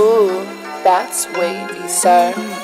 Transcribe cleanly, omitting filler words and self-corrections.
Ooh, that's wavy, sir.